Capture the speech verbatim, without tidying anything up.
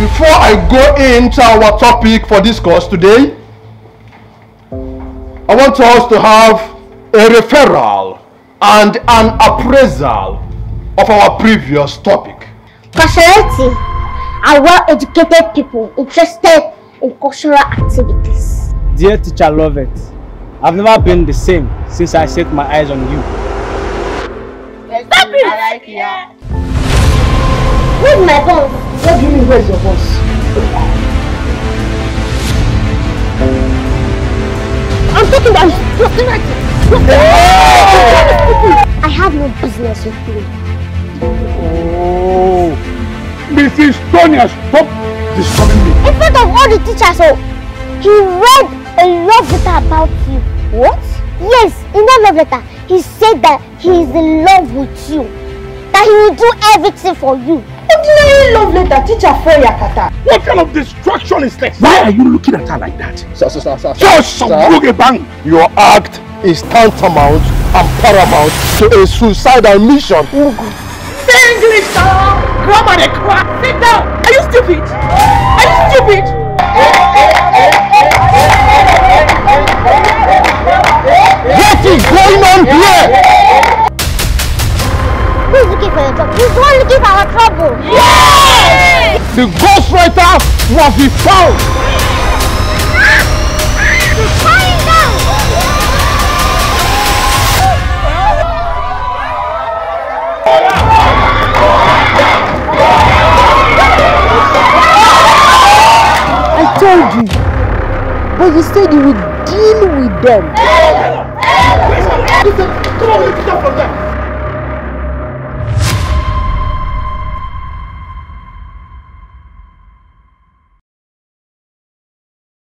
before I go into our topic for this course today, I want us to have a referral and an appraisal of our previous topic. Partiality are well-educated people interested in cultural activities. Dear teacher Lovett, I've never been the same since I set my eyes on you. Stop it! I like you. Where's my boss? What do you mean, where's your boss? I'm talking about personality. I have no business with you. Oh, Missus Tonya, stop disturbing me. In front of all the teachers, oh, he read a love letter about you. What? Yes, in that love letter, he said that he is in love with you. That he will do everything for you. Ordinary love letter, teacher Foya Kata. What kind of distraction is this? Why are you looking at her like that? Sir, sir, sir, sir. Just some bang. Your act is tantamount and paramount to a suicidal mission. Oh, God. Say English, sir. Grammar and crap. Sit down. Are you stupid? Are you stupid? What is going on here? Who's looking for your trouble? He's the one looking for our trouble! Yes! The ghostwriter must be found! He's crying down! I told you, but you said you would deal with them. Listen, come on, get up from there!